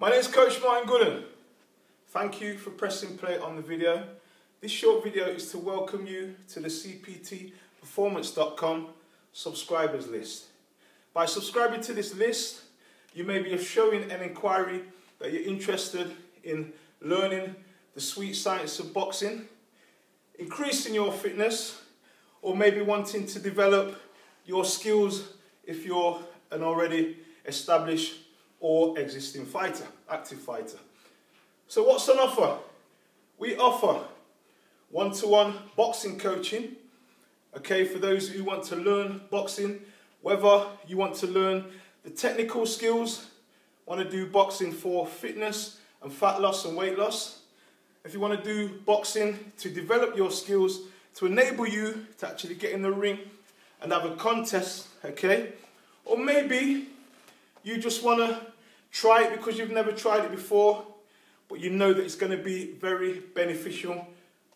My name is Coach Martin Gooden. Thank you for pressing play on the video. This short video is to welcome you to the CPTPerformance.com subscribers list. By subscribing to this list, you may be showing an inquiry that you're interested in learning the sweet science of boxing, increasing your fitness, or maybe wanting to develop your skills if you're an already established or existing fighter, active fighter. So what's on offer? We offer one-to-one boxing coaching, okay, for those who want to learn boxing, whether you want to learn the technical skills, want to do boxing for fitness and fat loss and weight loss. If you want to do boxing to develop your skills, to enable you to actually get in the ring and have a contest, okay, or maybe you just want to try it because you've never tried it before, but you know that it's going to be very beneficial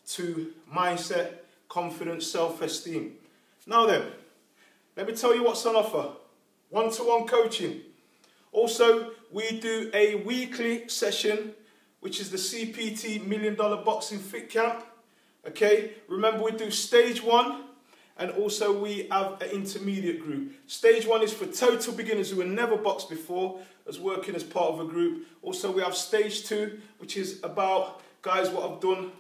to mindset, confidence, self-esteem. Now then, let me tell you what's on offer. One-to-one coaching. Also, we do a weekly session, which is the CPT $1 Million Boxing Fit Camp. Okay, remember we do stage one, and also we have an intermediate group. Stage one is for total beginners who have never boxed before, as working as part of a group. Also we have stage two, which is about guys what have done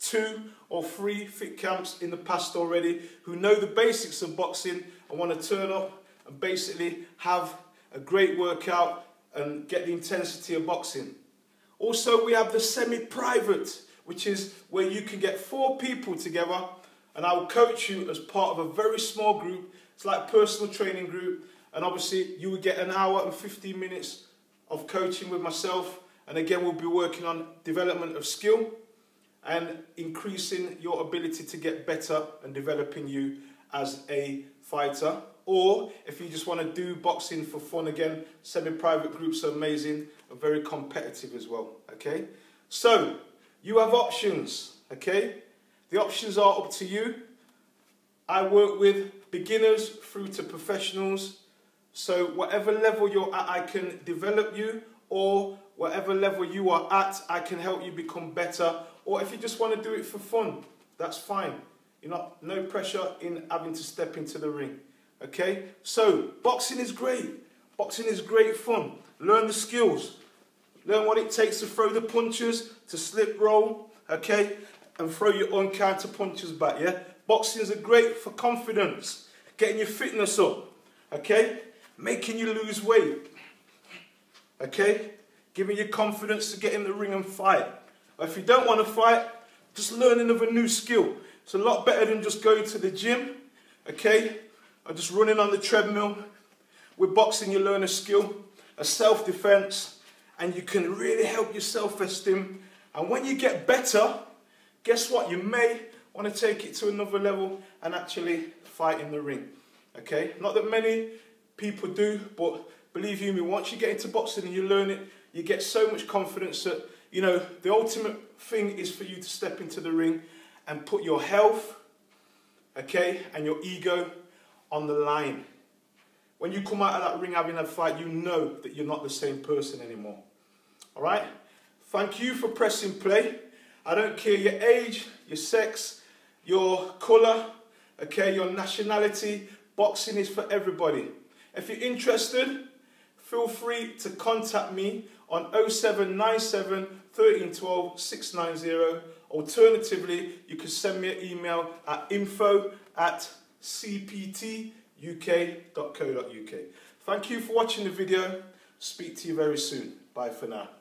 2 or 3 fit camps in the past already, who know the basics of boxing and want to turn up and basically have a great workout and get the intensity of boxing. Also we have the semi-private, which is where you can get 4 people together, and I will coach you as part of a very small group. It's like a personal training group, and obviously you will get an hour and 15 minutes of coaching with myself, and again we'll be working on development of skill and increasing your ability to get better and developing you as a fighter. Or if you just want to do boxing for fun, again, semi-private groups are amazing and very competitive as well, okay? So you have options, okay? The options are up to you. I work with beginners through to professionals, so whatever level you're at, I can develop you, or whatever level you are at, I can help you become better. Or if you just want to do it for fun, that's fine. You're not, no pressure in having to step into the ring, okay? So boxing is great. Boxing is great fun. Learn the skills. Learn what it takes to throw the punches, to slip roll, okay? And throw your own counter punches back, yeah? Boxing is great for confidence, getting your fitness up, okay? Making you lose weight, okay? Giving you confidence to get in the ring and fight. Or if you don't want to fight, just learning of a new skill. It's a lot better than just going to the gym, okay? Or just running on the treadmill. With boxing, you learn a skill, a self-defense, and you can really help your self-esteem. And when you get better, guess what? You may want to take it to another level and actually fight in the ring, okay? Not that many people do, but believe you me, once you get into boxing and you learn it, you get so much confidence that, you know, the ultimate thing is for you to step into the ring and put your health, okay, and your ego on the line. When you come out of that ring having a fight, you know that you're not the same person anymore, all right? Thank you for pressing play. I don't care your age, your sex, your colour, okay, your nationality. Boxing is for everybody. If you're interested, feel free to contact me on 0797 1312 690. Alternatively, you can send me an email at info@cptuk.co.uk. Thank you for watching the video. Speak to you very soon. Bye for now.